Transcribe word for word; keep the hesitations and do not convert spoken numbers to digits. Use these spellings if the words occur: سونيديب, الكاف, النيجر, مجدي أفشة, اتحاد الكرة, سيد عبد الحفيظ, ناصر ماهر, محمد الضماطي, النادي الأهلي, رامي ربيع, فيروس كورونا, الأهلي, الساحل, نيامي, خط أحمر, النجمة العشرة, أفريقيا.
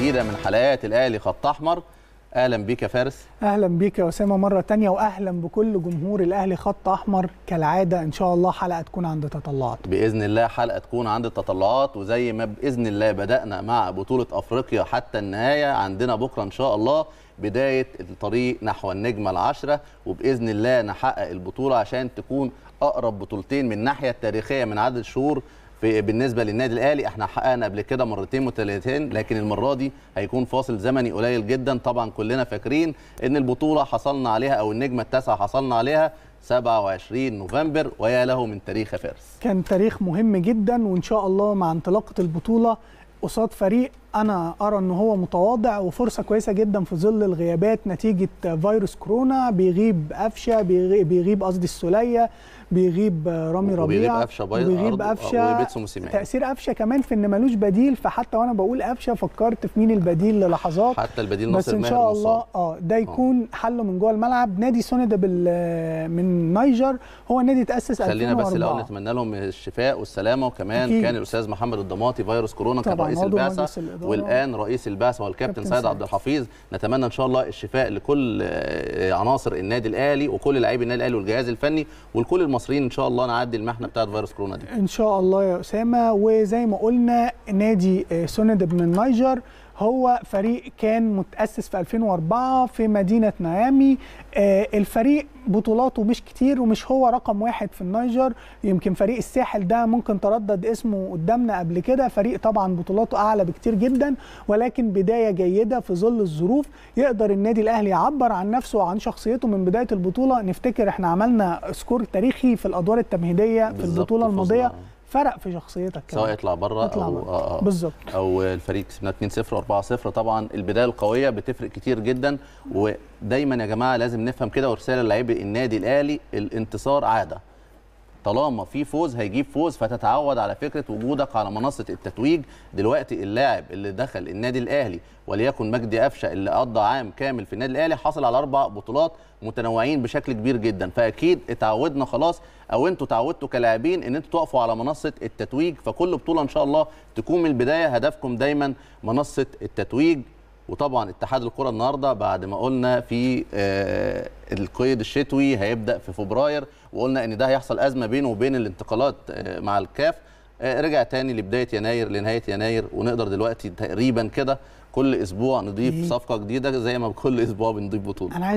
كتيرة من حلقات الأهلي خط أحمر. أهلا بيك يا فارس. أهلا بيك يا أسامة مرة تانية، وأهلا بكل جمهور الأهلي خط أحمر. كالعادة إن شاء الله حلقة تكون عند تطلعات، بإذن الله حلقة تكون عند تطلعات، وزي ما بإذن الله بدأنا مع بطولة أفريقيا حتى النهاية، عندنا بكرة إن شاء الله بداية الطريق نحو النجمة العشرة، وبإذن الله نحقق البطولة عشان تكون أقرب بطولتين من الناحية التاريخية من عدد الشهور بالنسبه للنادي الاهلي. احنا حققنا قبل كده مرتين وثلاثتين، لكن المره دي هيكون فاصل زمني قليل جدا. طبعا كلنا فاكرين ان البطوله حصلنا عليها او النجمه التاسعه حصلنا عليها سبعة وعشرين نوفمبر، ويا له من تاريخ يا فارس. كان تاريخ مهم جدا، وان شاء الله مع انطلاقه البطوله قصاد فريق انا ارى ان هو متواضع، وفرصه كويسه جدا في ظل الغيابات نتيجه فيروس كورونا. بيغيب أفشة، بيغيب قصدي السوليه، بيغيب رامي ربيع، وبيغيب أفشة، بيغيب أفشة، تأثير أفشة كمان في إن ملوش بديل. فحتى وأنا بقول أفشة فكرت في مين البديل للحظات، حتى البديل ناصر ماهر بس إن شاء الله آه ده يكون آه. حله من جوه الملعب. نادي سونيديب من نيجر هو نادي تأسس ألفين وأربعة. خلينا بس الأول نتمنى لهم الشفاء والسلامة، وكمان أكيد. كان الأستاذ محمد الضماطي فيروس كورونا كان رئيس البعثة، والآن رئيس البعثة والكابتن سيد عبد الحفيظ. نتمنى إن شاء الله الشفاء لكل عناصر النادي الأهلي وكل لاعبي النادي الأهلي والجهاز الفني والكل المصريين. ان شاء الله نعدي المحنه بتاعت فيروس كورونا دي ان شاء الله يا اسامه. وزي ما قلنا نادي سونيديب من النيجر هو فريق كان متاسس في ألفين وأربعة في مدينه نيامي. الفريق بطولاته مش كتير، ومش هو رقم واحد في النيجر. يمكن فريق الساحل ده ممكن تردد اسمه قدامنا قبل كده، فريق طبعا بطولاته اعلى بكتير جدا، ولكن بدايه جيده في ظل الظروف. يقدر النادي الاهلي يعبر عن نفسه وعن شخصيته من بدايه البطوله. نفتكر احنا عملنا سكور تاريخي في الادوار التمهيديه في البطوله الماضيه، فرق في شخصيتك سواء اطلع بره او آه بالظبط او الفريق كسبنا اتنين صفر وأربعة صفر. طبعا البدايه القويه بتفرق كتير جدا، ودايما يا جماعه لازم نفهم كده، ورساله لعيبه النادي الاهلي: الانتصار عاده. طالما في فوز هيجيب فوز، فتتعود على فكره وجودك على منصه التتويج. دلوقتي اللاعب اللي دخل النادي الاهلي وليكن مجدي أفشة اللي قضى عام كامل في النادي الاهلي حصل على اربع بطولات متنوعين بشكل كبير جدا، فاكيد اتعودنا خلاص او انتوا اتعودتوا كلاعبين ان انتوا تقفوا على منصه التتويج. فكل بطوله ان شاء الله تكون من البدايه هدفكم دايما منصه التتويج. وطبعا اتحاد الكرة النهارده بعد ما قلنا في آه القيد الشتوي هيبدا في فبراير، وقلنا ان ده هيحصل ازمه بينه وبين الانتقالات آه مع الكاف، آه رجع تاني لبدايه يناير لنهايه يناير، ونقدر دلوقتي تقريبا كده كل اسبوع نضيف صفقه جديده زي ما كل اسبوع بنضيف بطوله.